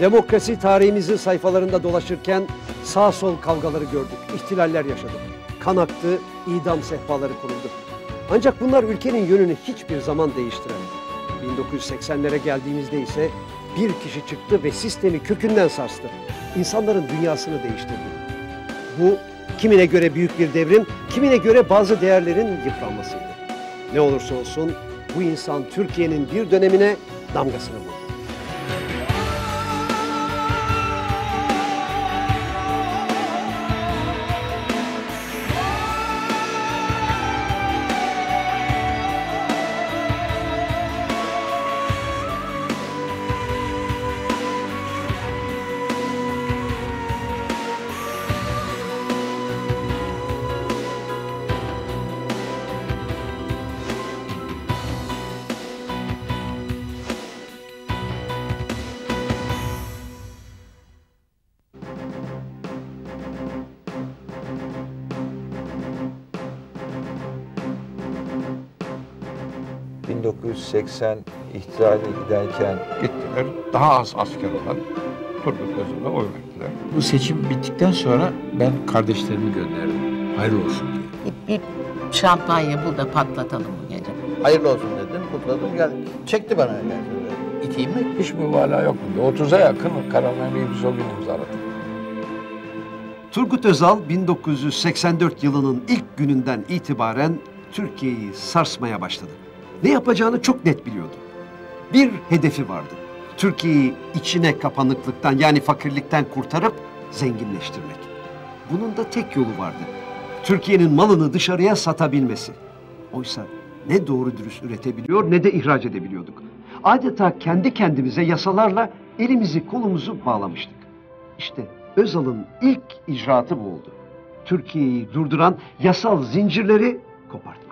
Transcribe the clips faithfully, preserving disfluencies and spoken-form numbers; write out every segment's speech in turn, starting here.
Demokrasi tarihimizin sayfalarında dolaşırken sağ sol kavgaları gördük, ihtilaller yaşadık. Kan aktı, idam sehpaları kuruldu. Ancak bunlar ülkenin yönünü hiçbir zaman değiştiremedi. bin dokuz yüz seksenlere geldiğimizde ise bir kişi çıktı ve sistemi kökünden sarstı. İnsanların dünyasını değiştirdi. Bu kimine göre büyük bir devrim, kimine göre bazı değerlerin yıpranmasıydı. Ne olursa olsun bu insan Türkiye'nin bir dönemine damgasını vurdu. bin dokuz yüz seksen ihtilale giderken gittiler, daha az asker olan Turgut Özal'a oy verdiler. Bu seçim bittikten sonra ben kardeşlerimi gönderdim. Hayırlı olsun diye. Bir şampanya bul da patlatalım bu gece. Hayırlı olsun dedim, kutladım, geldim. Çekti bana öyle. İteyim mi? Hiç mübalağa yok. otuza yakın kararnamıyı biz o gün imzaladık. Turgut Özal bin dokuz yüz seksen dört yılının ilk gününden itibaren Türkiye'yi sarsmaya başladı. Ne yapacağını çok net biliyordu. Bir hedefi vardı. Türkiye'yi içine kapanıklıktan, yani fakirlikten kurtarıp zenginleştirmek. Bunun da tek yolu vardı. Türkiye'nin malını dışarıya satabilmesi. Oysa ne doğru dürüst üretebiliyor ne de ihraç edebiliyorduk. Adeta kendi kendimize yasalarla elimizi kolumuzu bağlamıştık. İşte Özal'ın ilk icraatı bu oldu. Türkiye'yi durduran yasal zincirleri kopartmak.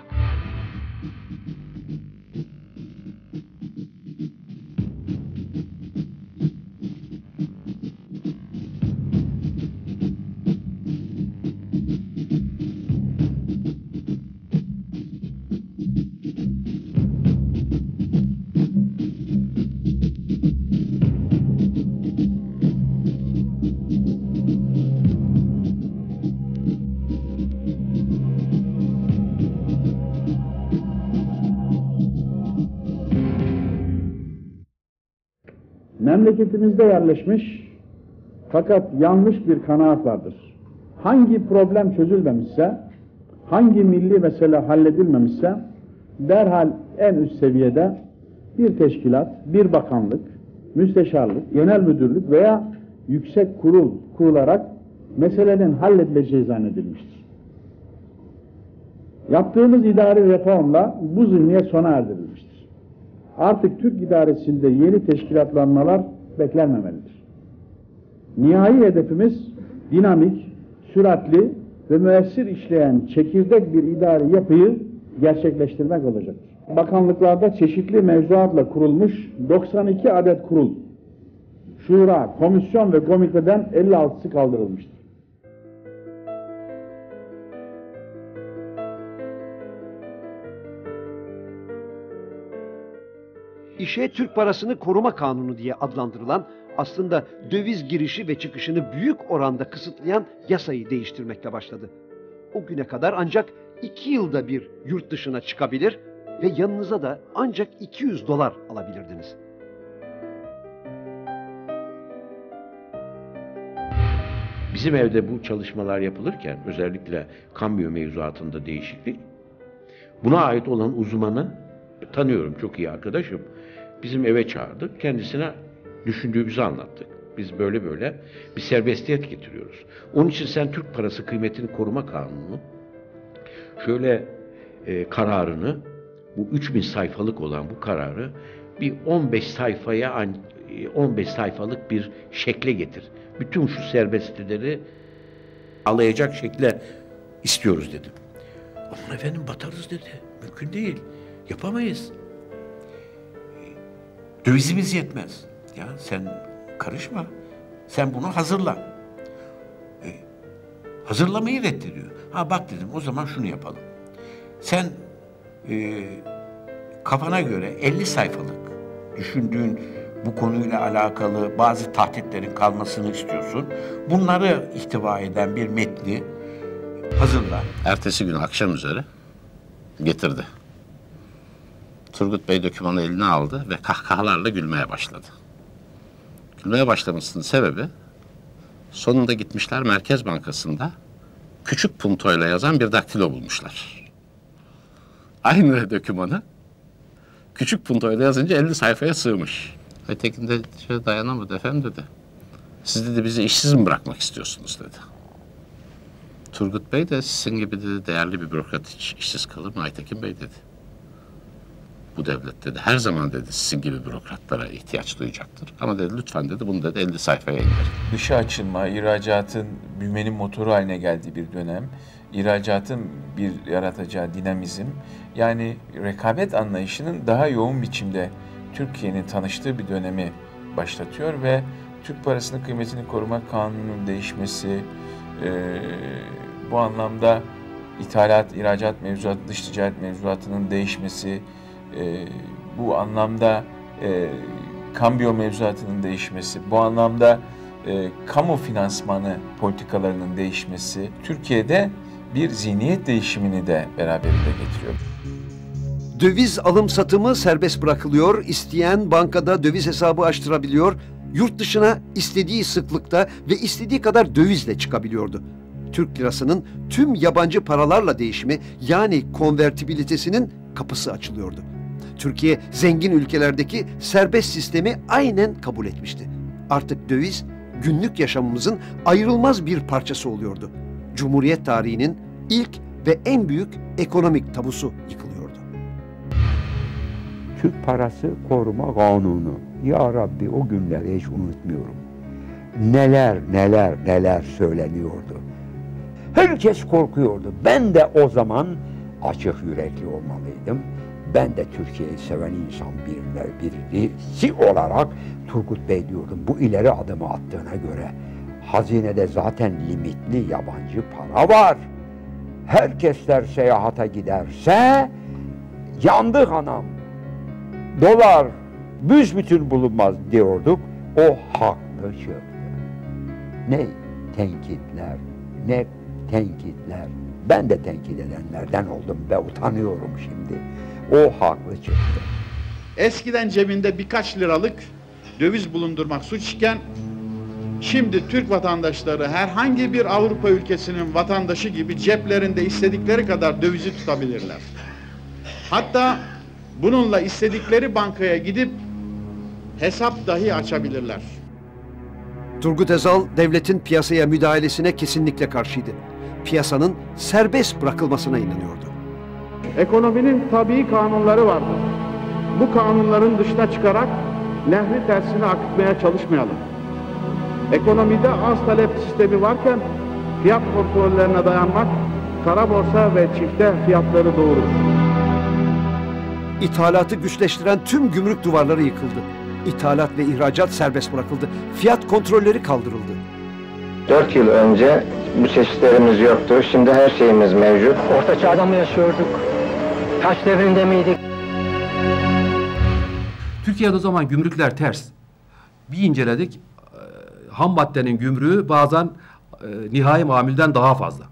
Memleketimizde yerleşmiş fakat yanlış bir kanaat vardır. Hangi problem çözülmemişse, hangi milli mesele halledilmemişse derhal en üst seviyede bir teşkilat, bir bakanlık, müsteşarlık, genel müdürlük veya yüksek kurul kurularak meselenin halledileceği zannedilmiştir. Yaptığımız idari reformla bu zihniyet sona erdirilmiştir. Artık Türk idaresinde yeni teşkilatlanmalar beklenmemelidir. Nihai hedefimiz dinamik, süratli ve müessir işleyen çekirdek bir idari yapıyı gerçekleştirmek olacaktır. Bakanlıklarda çeşitli mevzuatla kurulmuş doksan iki adet kurul, şura, komisyon ve komiteden elli altısı kaldırılmıştır. İşe Türk parasını koruma kanunu diye adlandırılan, aslında döviz girişi ve çıkışını büyük oranda kısıtlayan yasayı değiştirmekle başladı. O güne kadar ancak iki yılda bir yurt dışına çıkabilir ve yanınıza da ancak iki yüz dolar alabilirdiniz. Bizim evde bu çalışmalar yapılırken, özellikle kambiyo mevzuatında değişiklik, buna ait olan uzmanı tanıyorum, çok iyi arkadaşım. Bizim eve çağırdık, kendisine düşündüğümüzü anlattık. Biz böyle böyle bir serbestiyet getiriyoruz. Onun için sen Türk parası kıymetini koruma kanunu şöyle e, kararını, bu üç bin sayfalık olan bu kararı bir on beş sayfaya on beş sayfalık bir şekle getir. Bütün şu serbestlileri alayacak şekle istiyoruz dedim. Aman efendim batarız dedi. Mümkün değil. Yapamayız. Dövizimiz yetmez. Ya sen karışma. Sen bunu hazırla. E, hazırlamayı reddediyor. Ha bak dedim, o zaman şunu yapalım. Sen e, kafana göre elli sayfalık düşündüğün bu konuyla alakalı bazı tahditlerin kalmasını istiyorsun. Bunları ihtiva eden bir metni hazırla. Ertesi gün akşam üzeri getirdi. Turgut Bey dokümanı eline aldı ve kahkahalarla gülmeye başladı. Gülmeye başlamasının sebebi, sonunda gitmişler Merkez Bankası'nda küçük puntoyla yazan bir daktilo bulmuşlar. Aynı dokümanı küçük puntoyla yazınca elli sayfaya sığmış. Aytekin de şey dayanamadı, efendim dedi. Siz dedi bizi işsiz mi bırakmak istiyorsunuz dedi. Turgut Bey de sizin gibi dedi değerli bir bürokrat hiç işsiz kalır mı Aytekin Bey dedi. Bu devlet dedi her zaman dedi sizin gibi bürokratlara ihtiyaç duyacaktır. Ama dedi lütfen dedi bunu dedi elli sayfaya indirin. Dışa açılma, ihracatın büyümenin motoru haline geldiği bir dönem. İhracatın bir yaratacağı dinamizm, yani rekabet anlayışının daha yoğun biçimde Türkiye'nin tanıştığı bir dönemi başlatıyor ve Türk parasının kıymetini koruma kanununun değişmesi, e, bu anlamda ithalat, ihracat mevzuatı, dış ticaret mevzuatının değişmesi, e, bu anlamda e, kambiyo mevzuatının değişmesi, bu anlamda e, kamu finansmanı politikalarının değişmesi, Türkiye'de bir zihniyet değişimini de beraberinde getiriyor. Döviz alım satımı serbest bırakılıyor, isteyen bankada döviz hesabı açtırabiliyor, yurt dışına istediği sıklıkta ve istediği kadar dövizle çıkabiliyordu. Türk lirasının tüm yabancı paralarla değişimi, yani konvertibilitesinin kapısı açılıyordu. Türkiye zengin ülkelerdeki serbest sistemi aynen kabul etmişti. Artık döviz günlük yaşamımızın ayrılmaz bir parçası oluyordu. Cumhuriyet tarihinin ilk ve en büyük ekonomik tabusu yıkılıyordu. Türk Parası Koruma Kanunu. Ya Rabbi o günleri hiç unutmuyorum. Neler neler neler söyleniyordu. Herkes korkuyordu. Ben de o zaman açık yürekli olmalıydım. Ben de Türkiye'yi seven insan birisi olarak Turgut Bey diyordum. Bu ileri adımı attığına göre. Hazinede zaten limitli yabancı para var. Herkesler seyahata giderse yandık anam. Dolar büsbütün bulunmaz diyorduk. O haklı çıktı. Ne tenkitler, ne tenkitler. Ben de tenkit edenlerden oldum ve utanıyorum şimdi. O haklı çıktı. Eskiden cebinde birkaç liralık döviz bulundurmak suç iken, şimdi Türk vatandaşları herhangi bir Avrupa ülkesinin vatandaşı gibi ceplerinde istedikleri kadar dövizi tutabilirler. Hatta bununla istedikleri bankaya gidip hesap dahi açabilirler. Turgut Özal devletin piyasaya müdahalesine kesinlikle karşıydı. Piyasanın serbest bırakılmasına inanıyordu. Ekonominin tabii kanunları vardır. Bu kanunların dışına çıkarak nehri tersine akıtmaya çalışmayalım. Ekonomide arz talep sistemi varken fiyat kontrollerine dayanmak kara borsa ve çifte fiyatları doğurur. İthalatı güçleştiren tüm gümrük duvarları yıkıldı. İthalat ve ihracat serbest bırakıldı. Fiyat kontrolleri kaldırıldı. Dört yıl önce bu çeşitlerimiz yoktu. Şimdi her şeyimiz mevcut. Orta çağda mı yaşıyorduk? Taş devrinde miydik? Türkiye'de o zaman gümrükler ters. Bir inceledik. Ham maddenin gümrüğü bazen e, nihai mamülden daha fazla.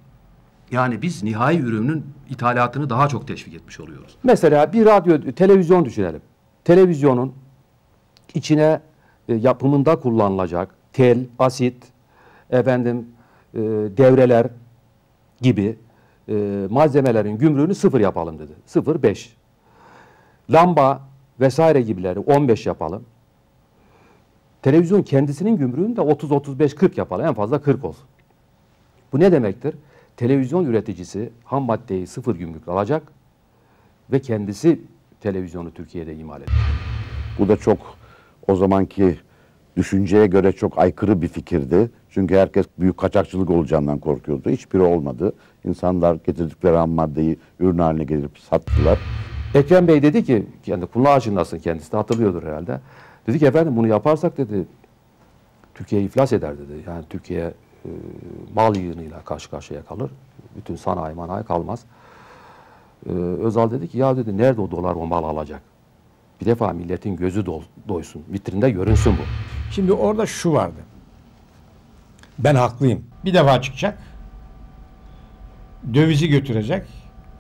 Yani biz nihai ürünün ithalatını daha çok teşvik etmiş oluyoruz. Mesela bir radyo, televizyon düşünelim. Televizyonun içine e, yapımında kullanılacak tel, asit, efendim e, devreler gibi e, malzemelerin gümrüğünü sıfır yapalım dedi. Sıfır beş. Lamba vesaire gibileri on beş yapalım. Televizyon kendisinin gümrüğünü de otuz, otuz beş, kırk yapar. En fazla kırk olsun. Bu ne demektir? Televizyon üreticisi ham maddeyi sıfır gümrük alacak ve kendisi televizyonu Türkiye'de imal edecek. Bu da çok o zamanki düşünceye göre çok aykırı bir fikirdi. Çünkü herkes büyük kaçakçılık olacağından korkuyordu. Hiçbiri olmadı. İnsanlar getirdikleri ham maddeyi ürün haline gelip sattılar. Ekrem Bey dedi ki, yani kulağı aşinasın kendisi de hatırlıyordur herhalde. Dedi ki efendim bunu yaparsak dedi Türkiye iflas eder dedi. Yani Türkiye e, mal yığınıyla karşı karşıya kalır. Bütün sanayi manayi kalmaz. E, Özal dedi ki ya dedi nerede o dolar o mal alacak? Bir defa milletin gözü do doysun, vitrinde görünsün bu. Şimdi orada şu vardı. Ben haklıyım. Bir defa çıkacak. Dövizi götürecek.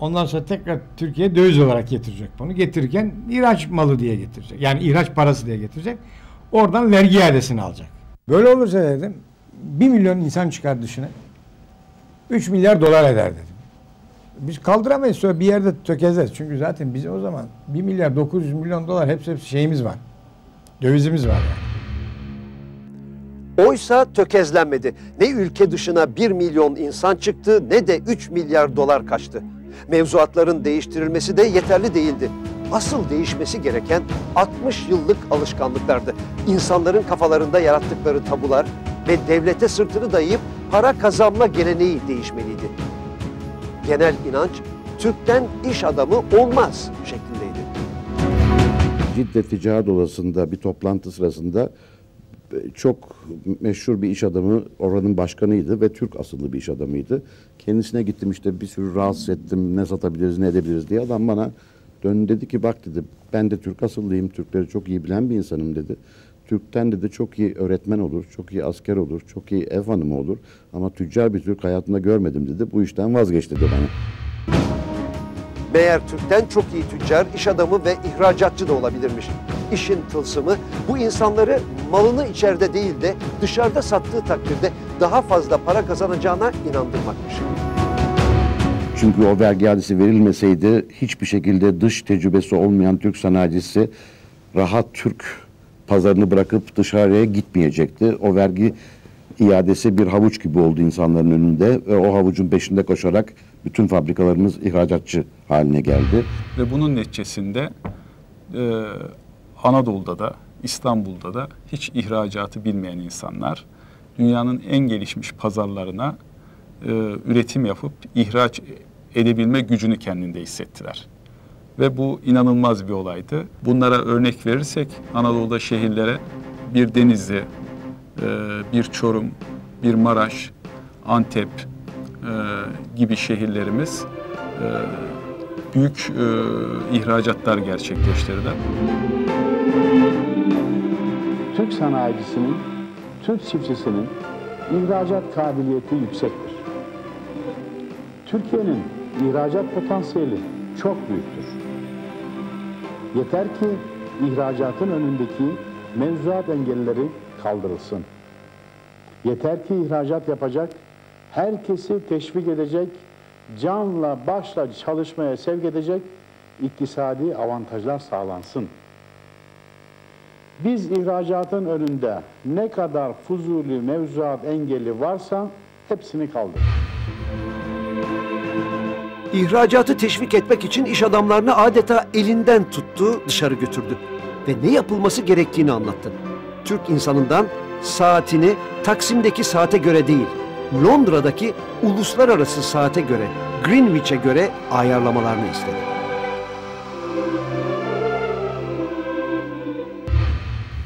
Ondan sonra tekrar Türkiye'ye döviz olarak getirecek bunu. Getirirken ihraç malı diye getirecek. Yani ihraç parası diye getirecek. Oradan vergi iadesini alacak. Böyle olursa dedim, bir milyon insan çıkar dışına. Üç milyar dolar eder dedim. Biz kaldıramayız, sonra bir yerde tökezleriz. Çünkü zaten biz o zaman bir milyar dokuz yüz milyon dolar hepsi hepsi şeyimiz var. Dövizimiz var yani. Oysa tökezlenmedi. Ne ülke dışına bir milyon insan çıktı, ne de üç milyar dolar kaçtı. Mevzuatların değiştirilmesi de yeterli değildi. Asıl değişmesi gereken altmış yıllık alışkanlıklardı. İnsanların kafalarında yarattıkları tabular ve devlete sırtını dayayıp para kazanma geleneği değişmeliydi. Genel inanç, Türk'ten iş adamı olmaz şeklindeydi. Cidde Ticaret Odası'nda bir toplantı sırasında çok meşhur bir iş adamı, oranın başkanıydı ve Türk asıllı bir iş adamıydı. Kendisine gittim, işte bir sürü rahatsız ettim, ne satabiliriz, ne edebiliriz diye. Adam bana döndü, dedi ki bak dedi, ben de Türk asıllıyım, Türkleri çok iyi bilen bir insanım dedi. Türk'ten dedi çok iyi öğretmen olur, çok iyi asker olur, çok iyi ev hanımı olur. Ama tüccar bir Türk hayatımda görmedim dedi, bu işten vazgeçti dedi bana. Meğer Türk'ten çok iyi tüccar, iş adamı ve ihracatçı da olabilirmiş. İşin tılsımı bu insanları malını içeride değil de dışarıda sattığı takdirde daha fazla para kazanacağına inandırmakmış. Çünkü o vergi iadesi verilmeseydi hiçbir şekilde dış tecrübesi olmayan Türk sanayicisi rahat Türk pazarını bırakıp dışarıya gitmeyecekti. O vergi iadesi bir havuç gibi oldu insanların önünde ve o havucun peşinde koşarak bütün fabrikalarımız ihracatçı haline geldi. Ve bunun neticesinde e, Anadolu'da da, İstanbul'da da hiç ihracatı bilmeyen insanlar dünyanın en gelişmiş pazarlarına e, üretim yapıp ihraç edebilme gücünü kendinde hissettiler. Ve bu inanılmaz bir olaydı. Bunlara örnek verirsek Anadolu'da şehirlere bir Denizli, bir Çorum, bir Maraş, Antep gibi şehirlerimiz büyük ihracatlar gerçekleştirdi. Türk sanayicisinin, Türk çiftçisinin ihracat kabiliyeti yüksektir. Türkiye'nin ihracat potansiyeli çok büyüktür. Yeter ki ihracatın önündeki mevzuat engelleri kaldırılsın. Yeter ki ihracat yapacak, herkesi teşvik edecek, canla başla çalışmaya sevk edecek iktisadi avantajlar sağlansın. Biz ihracatın önünde ne kadar fuzuli mevzuat engeli varsa hepsini kaldırır. İhracatı teşvik etmek için iş adamlarını adeta elinden tuttu, dışarı götürdü ve ne yapılması gerektiğini anlattı. Türk insanından saatini Taksim'deki saate göre değil, Londra'daki uluslararası saate göre, Greenwich'e göre ayarlamalarını istedi.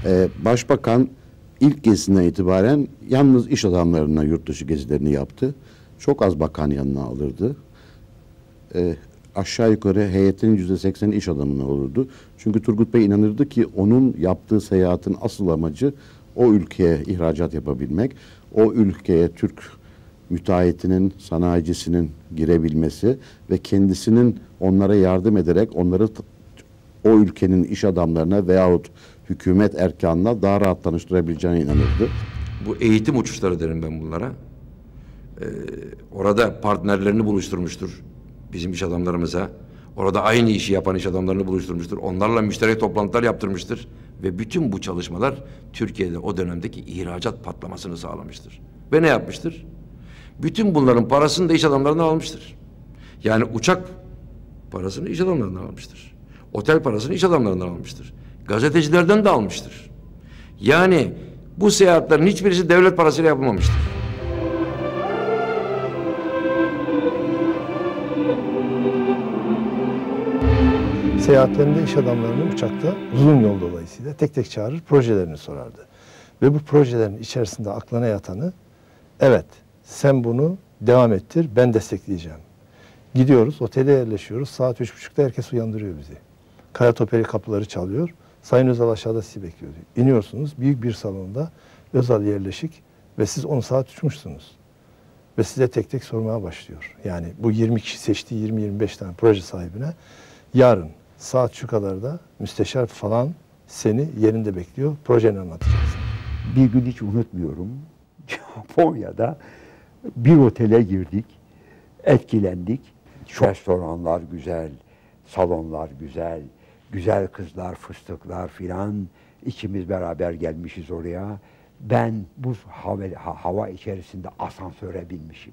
Ee, Başbakan ilk gezisinden itibaren yalnız iş adamlarına yurt dışı gezilerini yaptı. Çok az bakan yanına alırdı. E, aşağı yukarı heyetin yüzde sekseni iş adamına olurdu. Çünkü Turgut Bey inanırdı ki onun yaptığı seyahatin asıl amacı o ülkeye ihracat yapabilmek, o ülkeye Türk müteahhitinin, sanayicisinin girebilmesi ve kendisinin onlara yardım ederek onları o ülkenin iş adamlarına veyahut hükümet erkanına daha rahat tanıştırabileceğine inanırdı. Bu eğitim uçuşları derim ben bunlara. Ee, orada partnerlerini buluşturmuştur. Bizim iş adamlarımıza, orada aynı işi yapan iş adamlarını buluşturmuştur. Onlarla müşterek toplantılar yaptırmıştır. Ve bütün bu çalışmalar Türkiye'de o dönemdeki ihracat patlamasını sağlamıştır. Ve ne yapmıştır? Bütün bunların parasını da iş adamlarından almıştır. Yani uçak parasını iş adamlarından almıştır. Otel parasını iş adamlarından almıştır. Gazetecilerden de almıştır. Yani bu seyahatlerin hiçbirisi devlet parasıyla yapılmamıştır. Seyahatlerinde iş adamlarını uçakta uzun yol dolayısıyla tek tek çağırır, projelerini sorardı. Ve bu projelerin içerisinde aklına yatanı, evet sen bunu devam ettir, ben destekleyeceğim. Gidiyoruz, otele yerleşiyoruz, saat üç buçukta herkes uyandırıyor bizi. Karatopeli kapıları çalıyor. Sayın Özal aşağıda sizi bekliyor diyor. İniyorsunuz, büyük bir salonda Özal yerleşik ve siz on saat uçmuşsunuz. Ve size tek tek sormaya başlıyor. Yani bu yirmi kişi seçtiği yirmi yirmi beş tane proje sahibine yarın saat şu kadarda müsteşar falan seni yerinde bekliyor. Projeni anlatacaksın. Bir gün hiç unutmuyorum. Japonya'da bir otele girdik. Etkilendik. Çok... Restoranlar güzel, salonlar güzel, güzel kızlar, fıstıklar filan. İkimiz beraber gelmişiz oraya. Ben buz hava, hava içerisinde asansöre binmişim.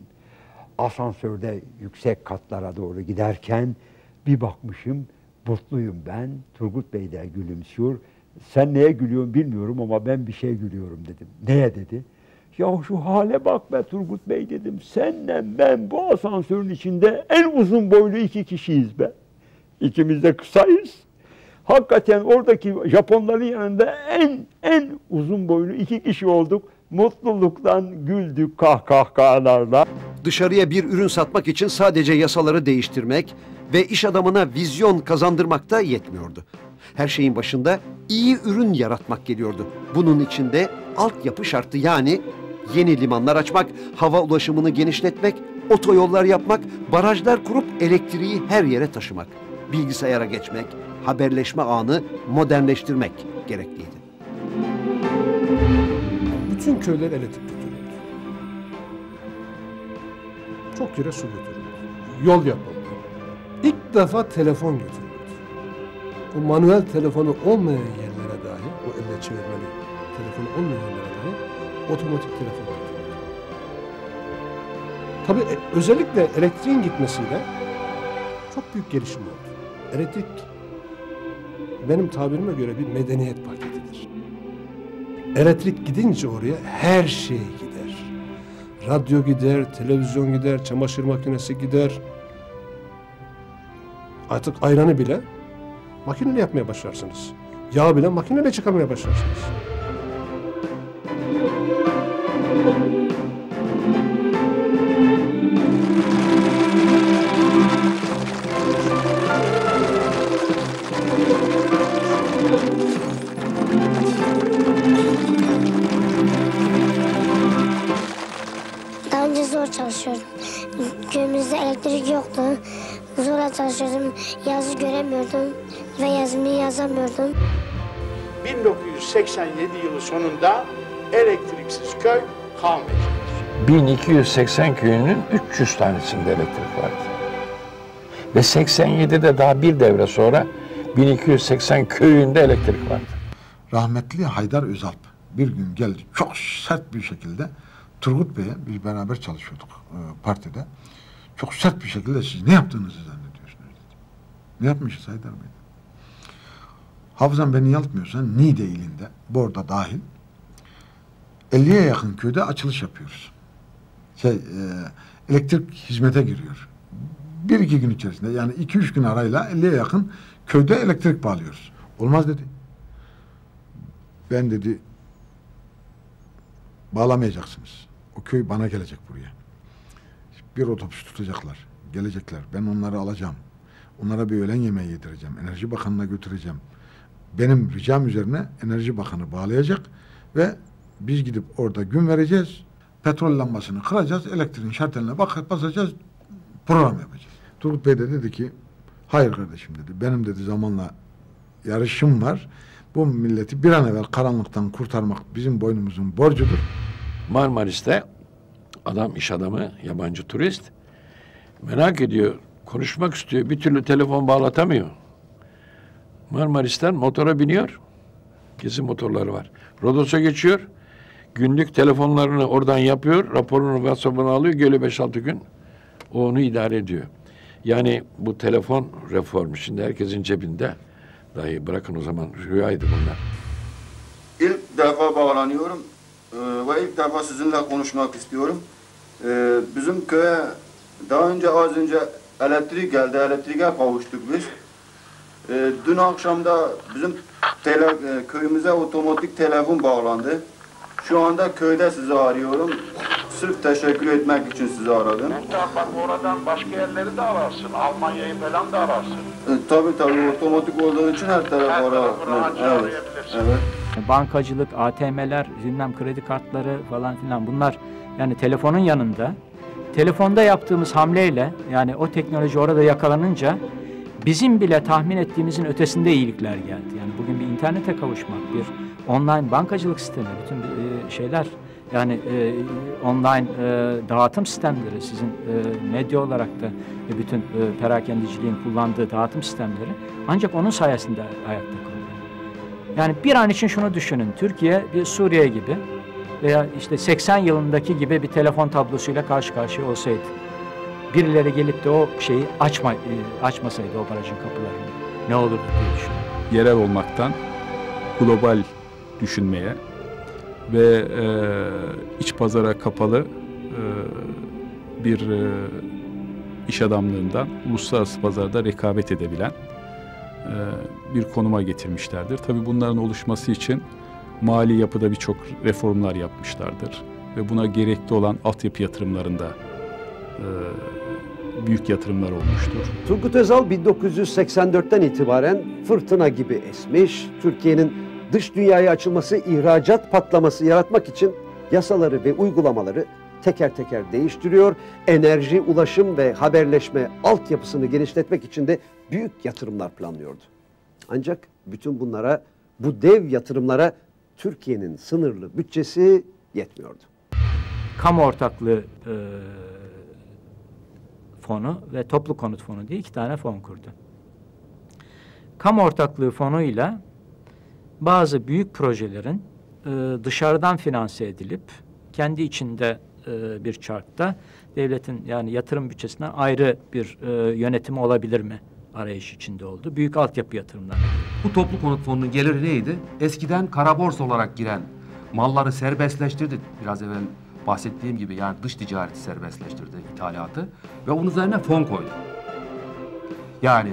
Asansörde yüksek katlara doğru giderken bir bakmışım, mutluyum ben. Turgut Bey de gülümsüyor. Sen neye gülüyorsun bilmiyorum ama ben bir şey gülüyorum dedim. Neye dedi? Ya şu hale bak be Turgut Bey dedim. Senle ben bu asansörün içinde en uzun boylu iki kişiyiz be. İkimiz de kısayız. Hakikaten oradaki Japonların yanında en en uzun boylu iki kişi olduk. Mutluluktan güldük kahkahalarla. Dışarıya bir ürün satmak için sadece yasaları değiştirmek ve iş adamına vizyon kazandırmak da yetmiyordu. Her şeyin başında iyi ürün yaratmak geliyordu. Bunun için de altyapı şarttı. Yani yeni limanlar açmak, hava ulaşımını genişletmek, otoyollar yapmak, barajlar kurup elektriği her yere taşımak, bilgisayara geçmek, haberleşme ağını modernleştirmek gerekliydi. Bütün köyler elektrik götürüldü. Çok yere su götürüldü. Yol yapıldı. İlk defa telefon götürüldü. O manuel telefonu olmayan yerlere dahi, o elle çevirmeli telefonu olmayan yerlere dahi otomatik telefon götürüldü. Tabii özellikle elektriğin gitmesiyle çok büyük gelişim oldu. Elektrik benim tabirime göre bir medeniyet paketidir. Elektrik gidince oraya her şey gider. Radyo gider, televizyon gider, çamaşır makinesi gider. Artık ayranı bile makineyle yapmaya başlarsınız. Yağı bile makineyle çıkarmaya başlarsınız. Daha önce zor çalışıyordum. Köyümüzde elektrik yoktu. Zorla çalışıyordum. Yazı göremiyordum ve yazımı yazamıyordum. bin dokuz yüz seksen yedi yılı sonunda elektriksiz köy kalmadı. bin iki yüz seksen köyünün üç yüz tanesinde elektrik vardı. Ve seksen yedide daha bir devre sonra bin iki yüz seksen köyünde elektrik vardı. Rahmetli Haydar Özalp bir gün geldi çok sert bir şekilde Turgut Bey'e, biz beraber çalışıyorduk partide. Çok sert bir şekilde siz ne yaptığınızı zannediyorsunuz dedi. Ne yapmışız Haydar Bey? Hafızan beni yanıltmıyorsa Niğde ilinde, Borda dahil elliye yakın köyde açılış yapıyoruz. Şey, e, elektrik hizmete giriyor. Bir iki gün içerisinde yani iki üç gün arayla elliye yakın köyde elektrik bağlıyoruz. Olmaz dedi. Ben dedi bağlamayacaksınız. O köy bana gelecek buraya. Bir otobüs tutacaklar. Gelecekler. Ben onları alacağım. Onlara bir öğlen yemeği yedireceğim. Enerji Bakanlığı'na götüreceğim. Benim ricam üzerine Enerji Bakanı bağlayacak ve biz gidip orada gün vereceğiz. Petrol lambasını kıracağız. Elektriğin şarteline bakıp basacağız. Program yapacağız. Turgut Bey de dedi ki hayır kardeşim dedi. Benim dedi zamanla yarışım var. Bu milleti bir an evvel karanlıktan kurtarmak bizim boynumuzun borcudur. Marmaris'te adam, iş adamı, yabancı turist merak ediyor, konuşmak istiyor, bir türlü telefon bağlatamıyor. Marmaris'ten motora biniyor, gezi motorları var. Rodos'a geçiyor, günlük telefonlarını oradan yapıyor, raporunu, WhatsApp'ını alıyor, geliyor beş altı gün onu idare ediyor. Yani bu telefon reformu şimdi herkesin cebinde. Dahi bırakın o zaman, rüyaydı bunlar. İlk defa bağlanıyorum ee, ve ilk defa sizinle konuşmak istiyorum. Ee, bizim köye daha önce az önce elektrik geldi, elektriğe kavuştuk biz. Ee, dün akşam da bizim tele, köyümüze otomatik telefon bağlandı. Şu anda köyde sizi arıyorum. sırf teşekkür etmek için sizi aradım. Mutlaka oradan başka yerleri de ararsın. Almanya'yı falan da ararsın. E, tabii tabii otomatik olduğu için her tarafı ararsın. Evet. Evet. Bankacılık, A T M'ler, bilmem kredi kartları falan filan bunlar yani telefonun yanında. Telefonda yaptığımız hamleyle yani o teknoloji orada yakalanınca bizim bile tahmin ettiğimizin ötesinde iyilikler geldi. Yani bugün bir internete kavuşmak, bir online bankacılık sistemi, bütün şeyler yani online dağıtım sistemleri, sizin medya olarak da bütün perakendiciliğin kullandığı dağıtım sistemleri ancak onun sayesinde ayakta kalıyor. Yani bir an için şunu düşünün, Türkiye bir Suriye gibi veya işte seksen yılındaki gibi bir telefon tablosuyla karşı karşıya olsaydı, birileri gelip de o şeyi açma, açmasaydı o barajın kapılarını ne olurdu diye düşünüyorum. Yerel olmaktan global düşünmeye ve e, iç pazara kapalı e, bir e, iş adamlığından uluslararası pazarda rekabet edebilen e, bir konuma getirmişlerdir. Tabii bunların oluşması için mali yapıda birçok reformlar yapmışlardır ve buna gerekli olan altyapı yatırımlarında büyük yatırımlar olmuştur. Turgut Özal bin dokuz yüz seksen dört'ten itibaren fırtına gibi esmiş, Türkiye'nin dış dünyaya açılması, ihracat patlaması yaratmak için yasaları ve uygulamaları teker teker değiştiriyor. Enerji, ulaşım ve haberleşme altyapısını genişletmek için de büyük yatırımlar planlıyordu. Ancak bütün bunlara, bu dev yatırımlara Türkiye'nin sınırlı bütçesi yetmiyordu. Kamu ortaklığı e fonu ve toplu konut fonu diye iki tane fon kurdu. Kamu ortaklığı fonuyla bazı büyük projelerin e, dışarıdan finanse edilip kendi içinde e, bir çarkta devletin yani yatırım bütçesinden ayrı bir e, yönetimi olabilir mi arayış içinde oldu. Büyük altyapı yatırımları. Bu toplu konut fonunun geliri neydi? Eskiden kara borsa olarak giren malları serbestleştirdi. Biraz evvel bahsettiğim gibi yani dış ticareti serbestleştirdi, ithalatı ve onun üzerine fon koydu. Yani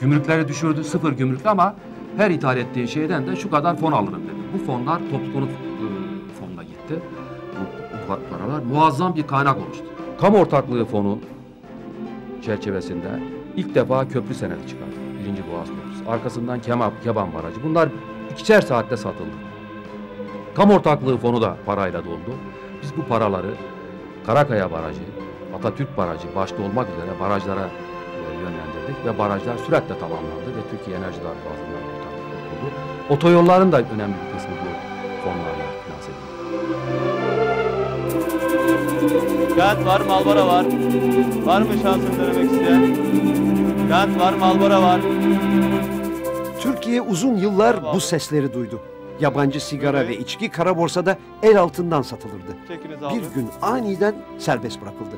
gümrükleri düşürdü, sıfır gümrüklü ama her ithal ettiği şeyden de şu kadar fon alırım dedi. Bu fonlar toplu konut fonuna gitti. Bu, bu paralar muazzam bir kaynak oluştu. Kamu ortaklığı fonu çerçevesinde ilk defa köprü senedi çıkardı. Birinci Boğaz Köprüsü. Arkasından Keban Barajı. Bunlar ikişer saatte satıldı. Kamu ortaklığı fonu da parayla doldu. Biz bu paraları Karakaya Barajı, Atatürk Barajı başta olmak üzere barajlara yönlendirdik ve barajlar süratle tamamlandı ve Türkiye Enerji Bakanlığı'ndan kurtuldu. Otoyolların da önemli bir kısmı bu fonlarla finanse edildi. Kağıt var, Malbora var. Var mı şansını denemek isteyen? Kağıt var, Malbora var. Türkiye uzun yıllar bu sesleri duydu. Yabancı sigara evet. ve içki kara borsada el altından satılırdı. Bir gün aniden serbest bırakıldı.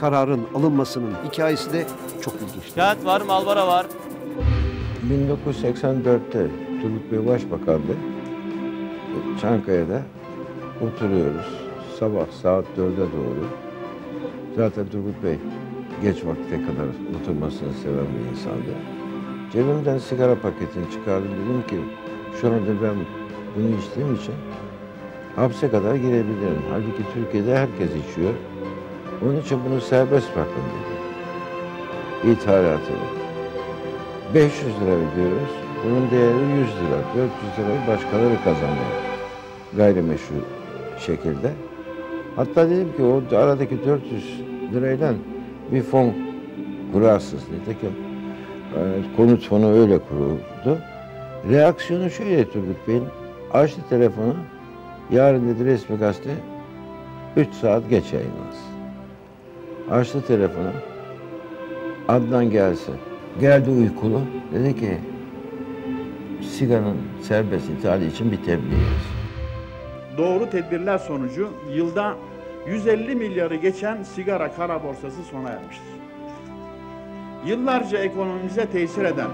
Kararın alınmasının hikayesi de çok ilginçti. Kağıt var, Malbora var. bin dokuz yüz seksen dört'te Turgut Bey başbakandı. Çankaya'da oturuyoruz. Sabah saat dört'e doğru. Zaten Turgut Bey geç vakte kadar oturmasını seven bir insandı. Cebimden sigara paketini çıkardım. Dedim ki şu anda ben bunu içtiğim için hapse kadar girebilirim. Halbuki Türkiye'de herkes içiyor. Onun için bunu serbest bırakın dedi. İthalatını. beş yüz lira ödüyoruz. Bunun değeri yüz lira. dört yüz lirayı başkaları kazanıyor. Gayrimeşru şekilde. Hatta dedim ki o aradaki dört yüz lirayla bir fon kurarsınız. Nitekim konut fonu öyle kuruldu. Reaksiyonu şöyle Turgut Bey'in. Açtı telefonu, yarın dedi resmi gazete üç saat geç yayınlanır. Açtı telefonu, Adnan gelsin. Geldi uykulu, dedi ki sigaranın serbest ithali için bir tebliğ. Doğru tedbirler sonucu yılda yüz elli milyarı geçen sigara kara borsası sona ermiştir. Yıllarca ekonomimize tesir eden,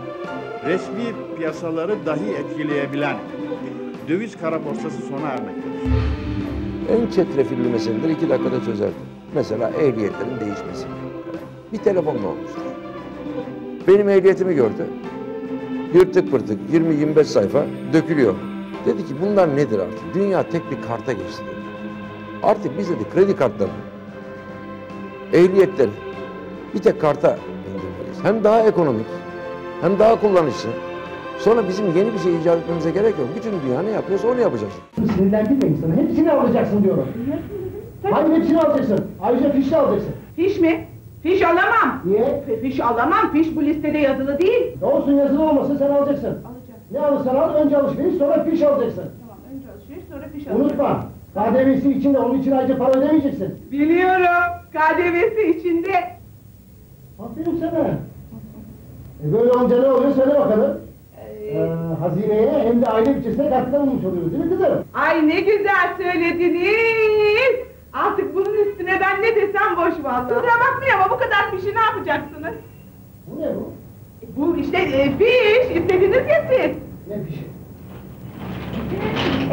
resmi piyasaları dahi etkileyebilen döviz kara borsası sona ermektedir. En çetrefilli meseleleri iki dakikada çözerdi. Mesela ehliyetlerin değişmesi. Bir telefonla olmuştu. Benim ehliyetimi gördü. Yırtık pırtık yirmi yirmi beş sayfa dökülüyor. Dedi ki bunlar nedir artık? Dünya tek bir karta geçti dedi. Artık biz dedi kredi kartlarını, ehliyetleri bir tek karta indirmeliyiz. Hem daha ekonomik, hem daha kullanışlı. Sonra bizim yeni bir şey icat etmemize gerek yok. Bütün dünya ne yapıyorsa onu yapacağız. Sinirlendirmeyin sana. Hepsini alacaksın diyorum. Hadi hepsini alacaksın. Ayrıca fiş de alacaksın. Fiş mi? Fiş alamam. Niye? Fiş alamam. Fiş bu listede yazılı değil. Ne olsun yazılı olmasın sen alacaksın. Alacağım. Ne alırsan al önce alışveriş sonra fiş alacaksın. Tamam önce alışveriş sonra fiş alacaksın. Unutma. K D V'si içinde onun için ayrıca para ödemeyeceksin. Biliyorum. K D V'si içinde. Aferin sana. E böyle anca ne oluyor söyle bakalım. Ee, hazineye hem de aile bütçesine katkıda bulmuş oluyoruz değil mi kızım? Ay ne güzel söylediniz! Artık bunun üstüne ben ne desem boş vallahi. Kusura bakmayın ama bu kadar fişi ne yapacaksınız? Bu ne bu? Bu işte e, fiş, istediniz ya siz. Ne fişi?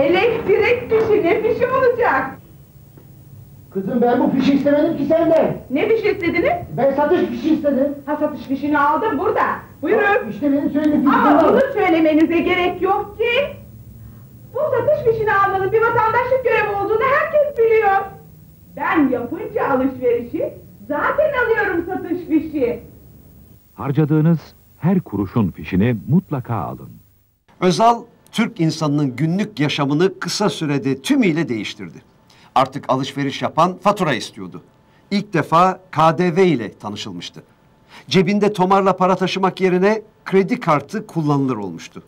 Elektrik fişi, ne fişi olacak? Kızım ben bu fişi istemedim ki senden. Ne fişi istediniz? Ben satış fişi istedim. Ha satış fişini aldım burada. Buyurun. İşte benim söylediğim fişi aldım. Ama bunu söylemenize gerek yok ki. Bu satış fişini almanın bir vatandaşlık görevi olduğunu herkes biliyor. Ben yapınca alışverişi zaten alıyorum satış fişi. Harcadığınız her kuruşun fişini mutlaka alın. Özal, Türk insanının günlük yaşamını kısa sürede tümüyle değiştirdi. Artık alışveriş yapan fatura istiyordu. İlk defa K D V ile tanışılmıştı. Cebinde tomarla para taşımak yerine kredi kartı kullanılır olmuştu.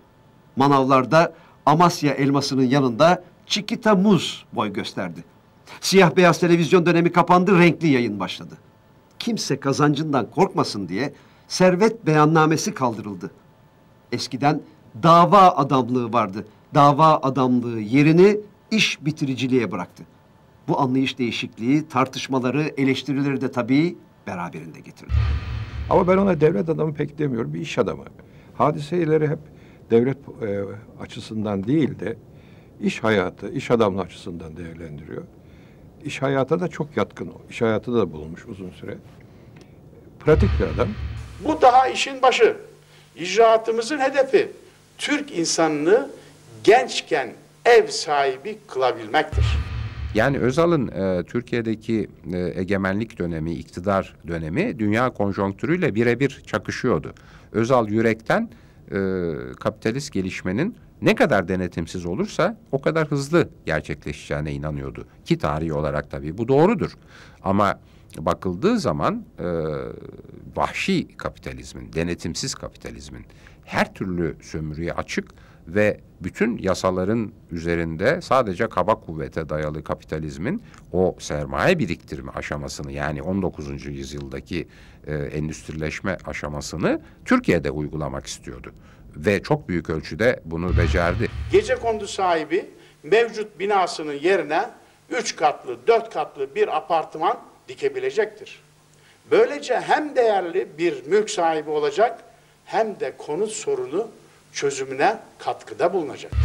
Manavlarda Amasya elmasının yanında Çikita muz boy gösterdi. Siyah beyaz televizyon dönemi kapandı, renkli yayın başladı. Kimse kazancından korkmasın diye servet beyannamesi kaldırıldı. Eskiden dava adamlığı vardı. Dava adamlığı yerini iş bitiriciliğe bıraktı. Bu anlayış değişikliği, tartışmaları, eleştirileri de tabii beraberinde getirdi. Ama ben ona devlet adamı pek demiyorum, bir iş adamı. Hadiseleri hep devlet e, açısından değil de iş hayatı, iş adamı açısından değerlendiriyor. İş hayata da çok yatkın, iş hayatı da bulunmuş uzun süre. Pratik bir adam. Bu daha işin başı. İcraatımızın hedefi, Türk insanını gençken ev sahibi kılabilmektir. Yani Özal'ın e, Türkiye'deki e, egemenlik dönemi, iktidar dönemi dünya konjonktürüyle birebir çakışıyordu. Özal yürekten e, kapitalist gelişmenin ne kadar denetimsiz olursa o kadar hızlı gerçekleşeceğine inanıyordu. Ki tarihi olarak tabii bu doğrudur. Ama bakıldığı zaman e, vahşi kapitalizmin, denetimsiz kapitalizmin her türlü sömürüye açık ve bütün yasaların üzerinde sadece kaba kuvvete dayalı kapitalizmin o sermaye biriktirme aşamasını, yani on dokuzuncu yüzyıldaki e, endüstrileşme aşamasını Türkiye'de uygulamak istiyordu. Ve çok büyük ölçüde bunu becerdi. Gecekondu sahibi mevcut binasının yerine üç katlı, dört katlı bir apartman dikebilecektir. Böylece hem değerli bir mülk sahibi olacak hem de konut sorunu çözümüne katkıda bulunacaktır.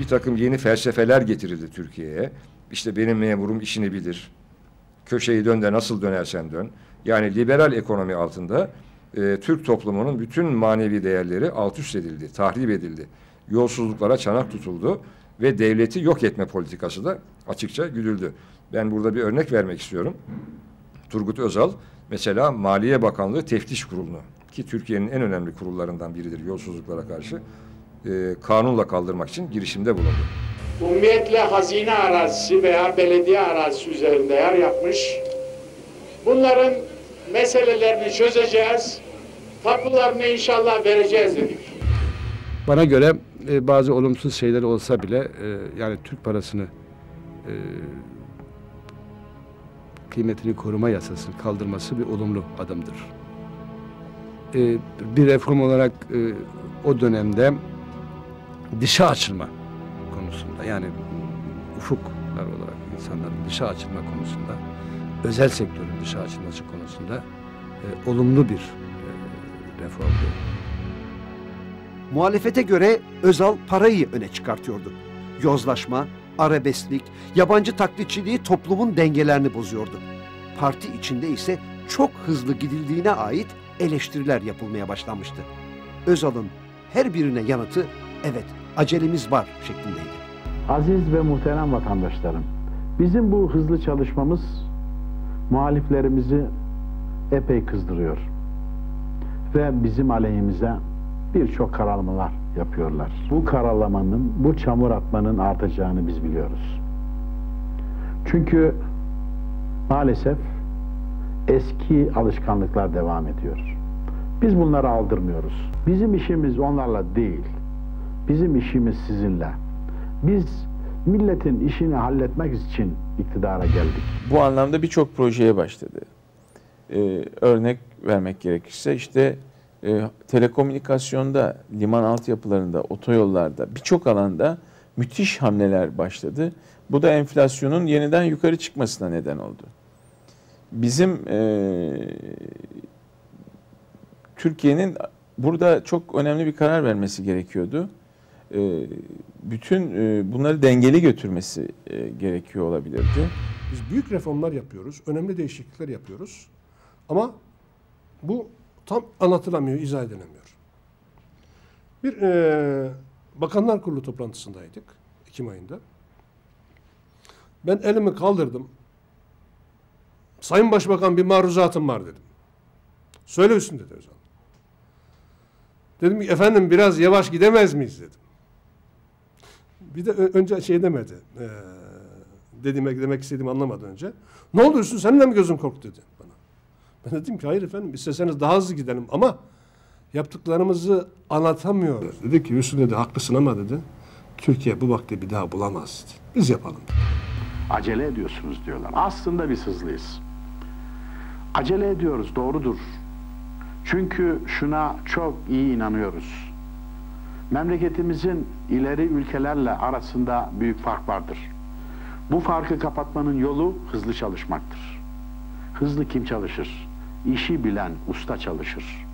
Bir takım yeni felsefeler getirildi Türkiye'ye. İşte benim memurum işini bilir. Köşeyi dön de nasıl dönersen dön. Yani liberal ekonomi altında e, Türk toplumunun bütün manevi değerleri alt üst edildi, tahrip edildi. Yolsuzluklara çanak tutuldu ve devleti yok etme politikası da açıkça güdüldü. Ben burada bir örnek vermek istiyorum. Turgut Özal mesela Maliye Bakanlığı Teftiş Kurulu'nu, ki Türkiye'nin en önemli kurullarından biridir yolsuzluklara karşı, e, kanunla kaldırmak için girişimde bulundu. Umumiyetle hazine arazisi veya belediye arazisi üzerinde yer yapmış, bunların meselelerini çözeceğiz, tapularını inşallah vereceğiz dedik. Bana göre e, bazı olumsuz şeyler olsa bile e, yani Türk parasını e, kıymetini koruma yasasını kaldırması bir olumlu adımdır. Bir reform olarak o dönemde dışa açılma konusunda, yani ufuklar olarak insanların dışa açılma konusunda, özel sektörün dışa açılması konusunda olumlu bir reformdu. Muhalefete göre Özal parayı öne çıkartıyordu. Yozlaşma, arabesklik, yabancı taklitçiliği toplumun dengelerini bozuyordu. Parti içinde ise çok hızlı gidildiğine ait eleştiriler yapılmaya başlanmıştı. Özal'ın her birine yanıtı, evet acelemiz var şeklindeydi. Aziz ve muhterem vatandaşlarım, Bizim bu hızlı çalışmamız muhaliflerimizi epey kızdırıyor. Ve bizim aleyhimize birçok karalamalar yapıyorlar. Bu karalamanın, bu çamur atmanın artacağını biz biliyoruz. Çünkü maalesef eski alışkanlıklar devam ediyor. Biz bunları aldırmıyoruz. Bizim işimiz onlarla değil. Bizim işimiz sizinle. Biz milletin işini halletmek için iktidara geldik. Bu anlamda birçok projeye başladı. Ee, örnek vermek gerekirse işte e, telekomünikasyonda, liman altyapılarında, otoyollarda, birçok alanda müthiş hamleler başladı. Bu da enflasyonun yeniden yukarı çıkmasına neden oldu. Bizim e, Türkiye'nin burada çok önemli bir karar vermesi gerekiyordu. E, bütün e, bunları dengeli götürmesi e, gerekiyor olabilirdi. Biz büyük reformlar yapıyoruz, önemli değişiklikler yapıyoruz. Ama bu tam anlatılamıyor, izah edilemiyor. Bir e, Bakanlar Kurulu toplantısındaydık Ekim ayında. Ben elimi kaldırdım. Sayın Başbakan, bir maruzatım var dedim. Söyle Hüsnü dedi Özal. Dedim ki efendim biraz yavaş gidemez miyiz dedim. Bir de önce şey demedi. E, dediğime, demek istediğimi anlamadı önce. Ne oldu Hüsnü, senin de mi gözün korktu dedi bana. Ben dedim ki hayır efendim, isterseniz daha hızlı gidelim ama yaptıklarımızı anlatamıyoruz. Dedi ki Hüsnü dedi, haklısın ama dedi, Türkiye bu vakti bir daha bulamaz dedi. Biz yapalım dedi. Acele ediyorsunuz diyorlar. Aslında biz hızlıyız. Acele ediyoruz, doğrudur. Çünkü şuna çok iyi inanıyoruz. Memleketimizin ileri ülkelerle arasında büyük fark vardır. Bu farkı kapatmanın yolu hızlı çalışmaktır. Hızlı kim çalışır? İşi bilen usta çalışır.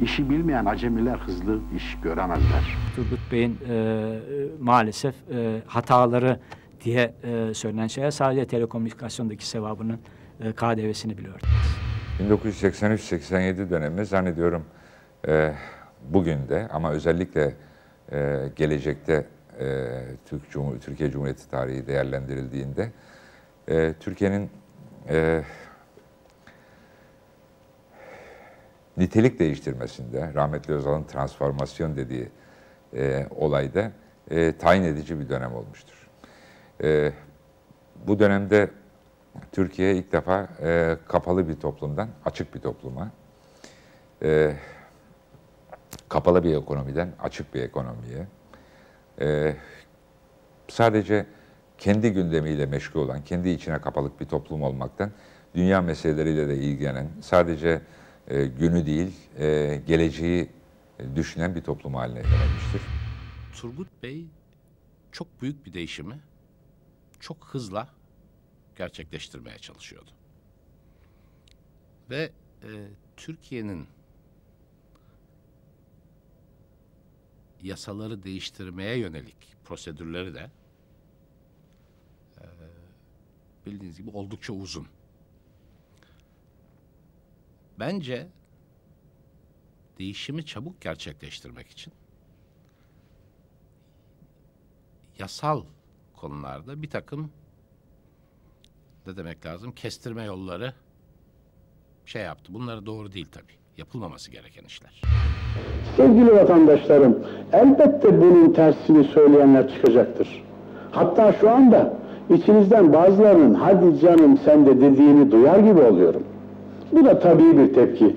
İşi bilmeyen acemiler hızlı iş göremezler. Turgut Bey'in e, maalesef e, hataları diye e, söylenen şeye sadece telekomünikasyondaki sevabının e, K D V'sini biliyorduk. bin dokuz yüz seksen üç seksen yedi dönemi zannediyorum e, bugün de ama özellikle e, gelecekte e, Türk Cumhur Türkiye Cumhuriyeti tarihi değerlendirildiğinde e, Türkiye'nin e, nitelik değiştirmesinde, rahmetli Özal'ın transformasyon dediği e, olayda e, tayin edici bir dönem olmuştur. E, bu dönemde Türkiye ilk defa e, kapalı bir toplumdan açık bir topluma, e, kapalı bir ekonomiden açık bir ekonomiye, e, sadece kendi gündemiyle meşgul olan, kendi içine kapalık bir toplum olmaktan, dünya meseleleriyle de ilgilenen, sadece E, günü değil, e, geleceği düşünen bir toplum haline gelmiştir. Turgut Bey çok büyük bir değişimi çok hızla gerçekleştirmeye çalışıyordu. Ve e, Türkiye'nin yasaları değiştirmeye yönelik prosedürleri de e, bildiğiniz gibi oldukça uzun. Bence değişimi çabuk gerçekleştirmek için yasal konularda bir takım ne demek lazım? Kestirme yolları şey yaptı. Bunları doğru değil tabii. Yapılmaması gereken işler. Sevgili vatandaşlarım, elbette bunun tersini söyleyenler çıkacaktır. Hatta şu anda içinizden bazılarının hadi canım sen de dediğini duyar gibi oluyorum. Bu da tabii bir tepki.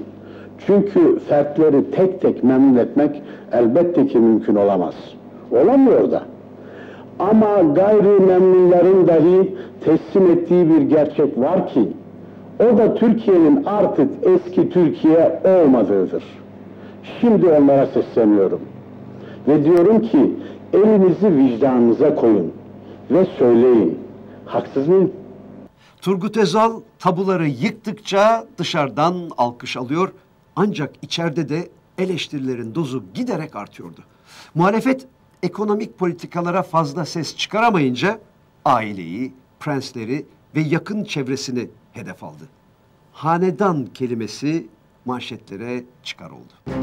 Çünkü fertleri tek tek memnun etmek elbette ki mümkün olamaz. Olamıyor da. Ama gayri memnunların dahi teslim ettiği bir gerçek var ki, o da Türkiye'nin artık eski Türkiye olmadığıdır. Şimdi onlara sesleniyorum. Ve diyorum ki, elinizi vicdanınıza koyun ve söyleyin. Haksız mıyım? Turgut Özal tabuları yıktıkça dışarıdan alkış alıyor, ancak içeride de eleştirilerin dozu giderek artıyordu. Muhalefet ekonomik politikalara fazla ses çıkaramayınca aileyi, prensleri ve yakın çevresini hedef aldı. Hanedan kelimesi manşetlere çıkar oldu.